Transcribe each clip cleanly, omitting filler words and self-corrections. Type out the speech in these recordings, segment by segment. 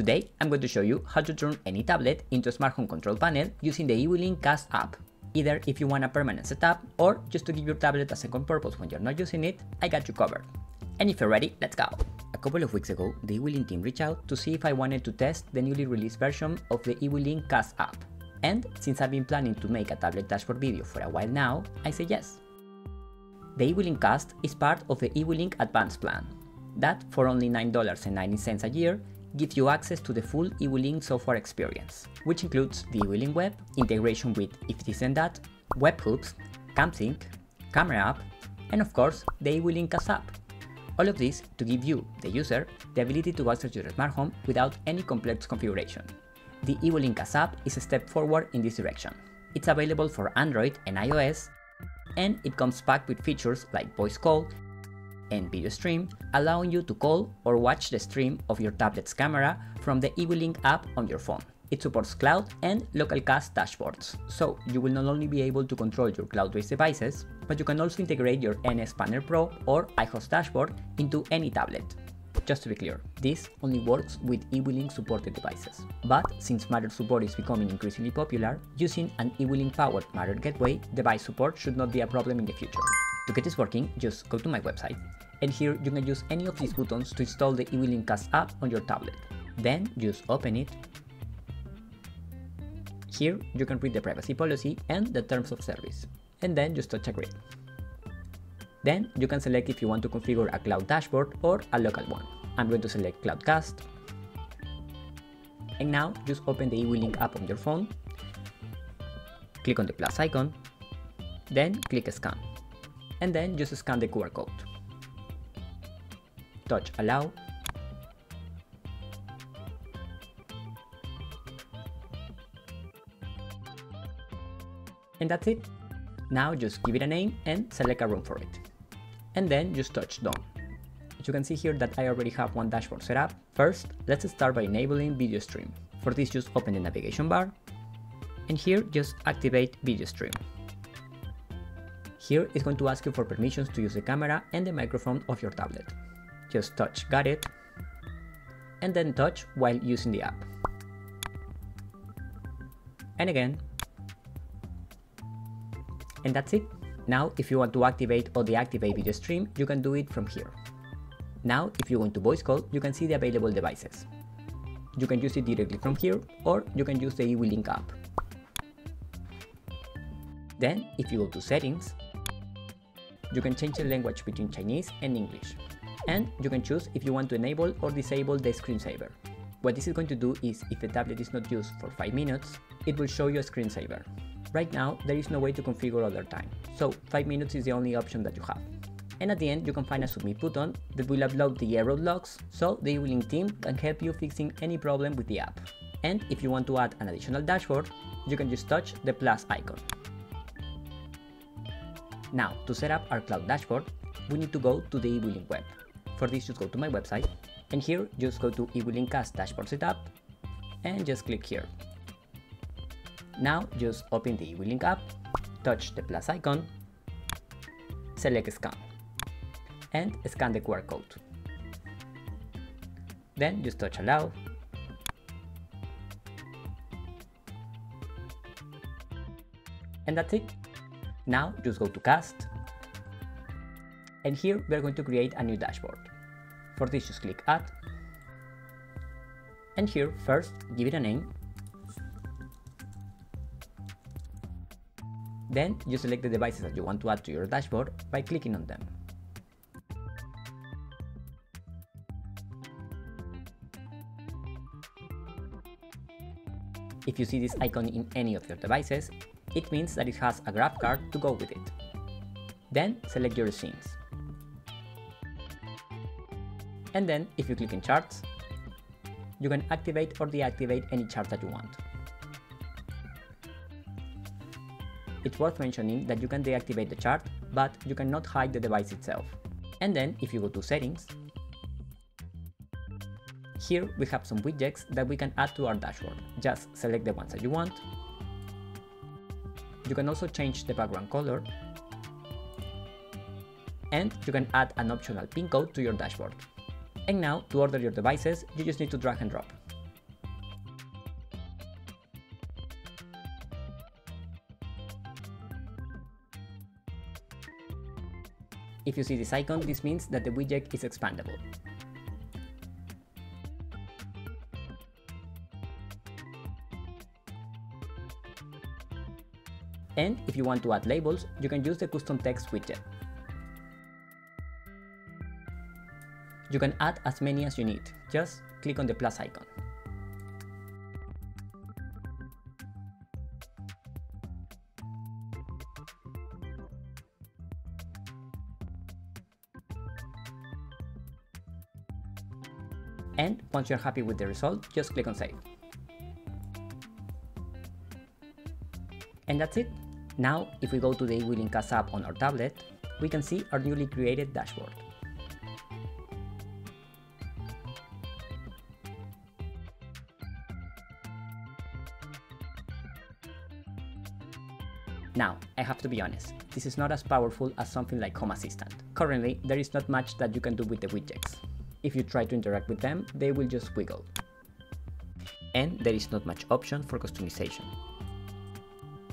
Today, I'm going to show you how to turn any tablet into a smart home control panel using the eWeLink Cast app. Either if you want a permanent setup or just to give your tablet a second purpose when you're not using it, I got you covered. And if you're ready, let's go! A couple of weeks ago, the eWeLink team reached out to see if I wanted to test the newly released version of the eWeLink Cast app. And since I've been planning to make a tablet dashboard video for a while now, I said yes. The eWeLink Cast is part of the eWeLink Advanced plan. That, for only $9.90 a year, gives you access to the full eWeLink software experience, which includes the eWeLink web, integration with If This Then That, webhooks, Cam Sync, Camera app, and of course, the eWeLink Cast app. All of this to give you, the user, the ability to access your smart home without any complex configuration. The eWeLink Cast app is a step forward in this direction. It's available for Android and iOS, and it comes packed with features like voice call and video stream, allowing you to call or watch the stream of your tablet's camera from the eWeLink app on your phone. It supports cloud and local cast dashboards, so you will not only be able to control your cloud-based devices, but you can also integrate your NSPanel Pro or iHost dashboard into any tablet. Just to be clear, this only works with eWeLink supported devices. But since Matter support is becoming increasingly popular, using an eWeLink powered Matter gateway, device support should not be a problem in the future. To get this working, just go to my website, and here you can use any of these buttons to install the eWeLink Cast app on your tablet. Then just open it. Here you can read the privacy policy and the terms of service, and then just touch agree. Then you can select if you want to configure a cloud dashboard or a local one. I'm going to select Cloud Cast, and now just open the eWeLink app on your phone, click on the plus icon, then click Scan, and then just scan the QR code. Touch Allow, and that's it. Now just give it a name and select a room for it, and then just touch Done. You can see here that I already have one dashboard set up. First, let's start by enabling video stream. For this, just open the navigation bar, and here just activate video stream. Here it's going to ask you for permissions to use the camera and the microphone of your tablet. Just touch Got It, and then touch While Using the app. And again. And that's it. Now, if you want to activate or deactivate video stream, you can do it from here. Now, if you want to voice call, you can see the available devices. You can use it directly from here, or you can use the eWeLink app. Then, if you go to Settings, you can change the language between Chinese and English. And you can choose if you want to enable or disable the screensaver. What this is going to do is, if the tablet is not used for 5 minutes, it will show you a screensaver. Right now, there is no way to configure other time, so 5 minutes is the only option that you have. And at the end, you can find a submit button that will upload the error logs, so the eWeLink team can help you fixing any problem with the app. And if you want to add an additional dashboard, you can just touch the plus icon. Now, to set up our cloud dashboard, we need to go to the eWeLink web. For this, just go to my website, and here, just go to eWeLink Cast Dashboard Setup, and just click here. Now just open the eWeLink app, touch the plus icon, select Scan, and scan the QR code. Then just touch Allow, and that's it. Now just go to Cast, and here we are going to create a new dashboard. For this, just click Add, and here first give it a name. Then you select the devices that you want to add to your dashboard by clicking on them. If you see this icon in any of your devices, it means that it has a graph card to go with it. Then select your scenes. And then if you click on charts, you can activate or deactivate any chart that you want. It's worth mentioning that you can deactivate the chart, but you cannot hide the device itself. And then, if you go to Settings, here we have some widgets that we can add to our dashboard. Just select the ones that you want. You can also change the background color. And you can add an optional pin code to your dashboard. And now, to order your devices, you just need to drag and drop. If you see this icon, this means that the widget is expandable. And if you want to add labels, you can use the custom text widget. You can add as many as you need, just click on the plus icon. And once you're happy with the result, just click on save. And that's it. Now, if we go to the eWeLink Cast app on our tablet, we can see our newly created dashboard. Now, I have to be honest, this is not as powerful as something like Home Assistant. Currently, there is not much that you can do with the widgets. If you try to interact with them, they will just wiggle. And there is not much option for customization.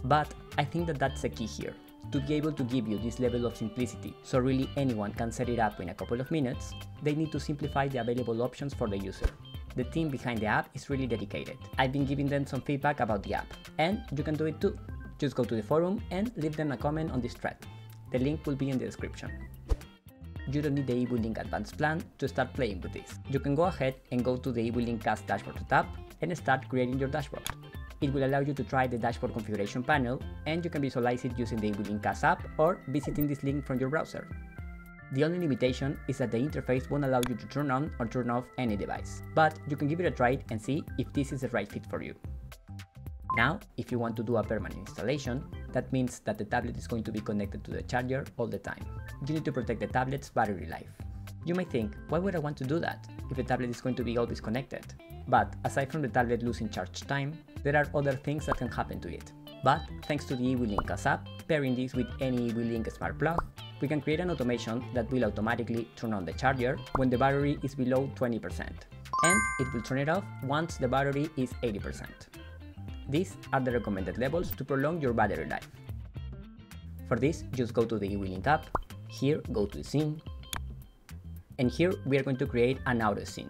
But I think that that's the key here, to be able to give you this level of simplicity so really anyone can set it up in a couple of minutes, they need to simplify the available options for the user. The team behind the app is really dedicated. I've been giving them some feedback about the app, and you can do it too. Just go to the forum and leave them a comment on this thread. The link will be in the description. You don't need the eWeLink Advanced plan to start playing with this. You can go ahead and go to the eWeLink Cast Dashboard tab and start creating your dashboard. It will allow you to try the dashboard configuration panel, and you can visualize it using the eWeLink Cast app or visiting this link from your browser. The only limitation is that the interface won't allow you to turn on or turn off any device, but you can give it a try and see if this is the right fit for you. Now, if you want to do a permanent installation, that means that the tablet is going to be connected to the charger all the time. You need to protect the tablet's battery life. You may think, why would I want to do that if the tablet is going to be always connected? But aside from the tablet losing charge time, there are other things that can happen to it. But thanks to the eWeLink Cast app, pairing this with any eWeLink smart plug, we can create an automation that will automatically turn on the charger when the battery is below 20%. And it will turn it off once the battery is 80%. These are the recommended levels to prolong your battery life. For this, just go to the eWeLink app, here go to the scene, and here we are going to create an auto scene.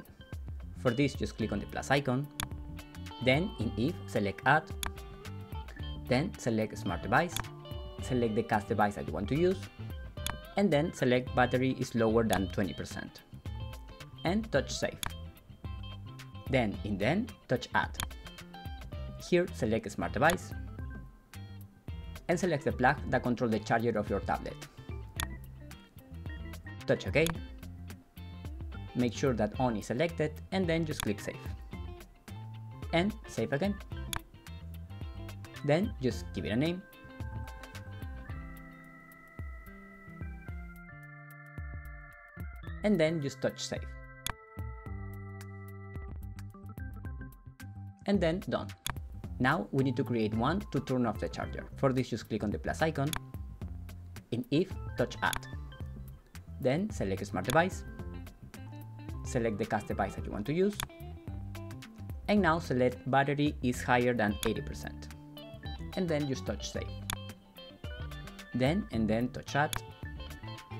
For this, just click on the plus icon, then in if, select add, then select smart device, select the cast device that you want to use, and then select battery is lower than 20%, and touch save. Then in then, touch add. Here, select smart device, and select the plug that controls the charger of your tablet. Touch OK. Make sure that on is selected and then just click save. And save again. Then just give it a name. And then just touch save. And then done. Now we need to create one to turn off the charger. For this, just click on the plus icon. In if, touch add. Then select a smart device. Select the cast device that you want to use, and now select battery is higher than 80%, and then just touch save. Then and then touch add,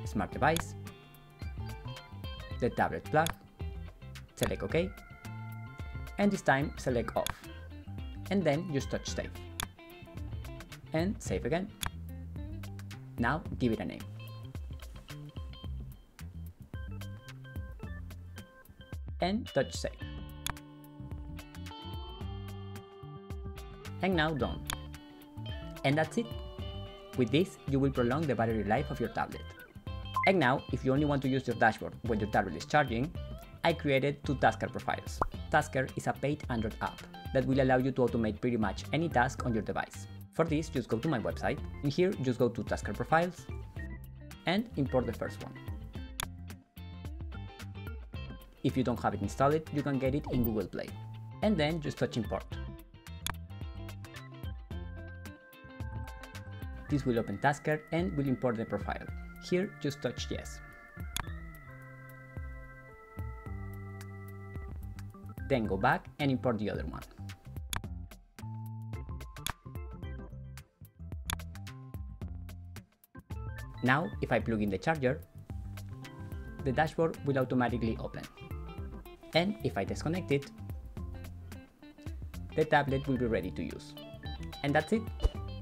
smart device, the tablet plug, select OK, and this time select off, and then just touch save, and save again. Now give it a name. And touch save. And now done. And that's it. With this, you will prolong the battery life of your tablet. And now, if you only want to use your dashboard when your tablet is charging, I created two Tasker profiles. Tasker is a paid Android app that will allow you to automate pretty much any task on your device. For this, just go to my website, and here just go to Tasker profiles and import the first one. If you don't have it installed, you can get it in Google Play. And then just touch import. This will open Tasker and will import the profile. Here, just touch yes. Then go back and import the other one. Now, if I plug in the charger, the dashboard will automatically open. And if I disconnect it, the tablet will be ready to use. And that's it.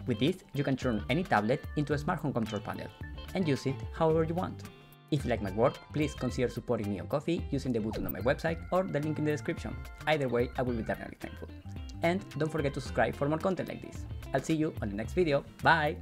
With this, you can turn any tablet into a smart home control panel and use it however you want. If you like my work, please consider supporting me on Ko-fi using the button on my website or the link in the description. Either way, I will be eternally thankful. And don't forget to subscribe for more content like this. I'll see you on the next video. Bye!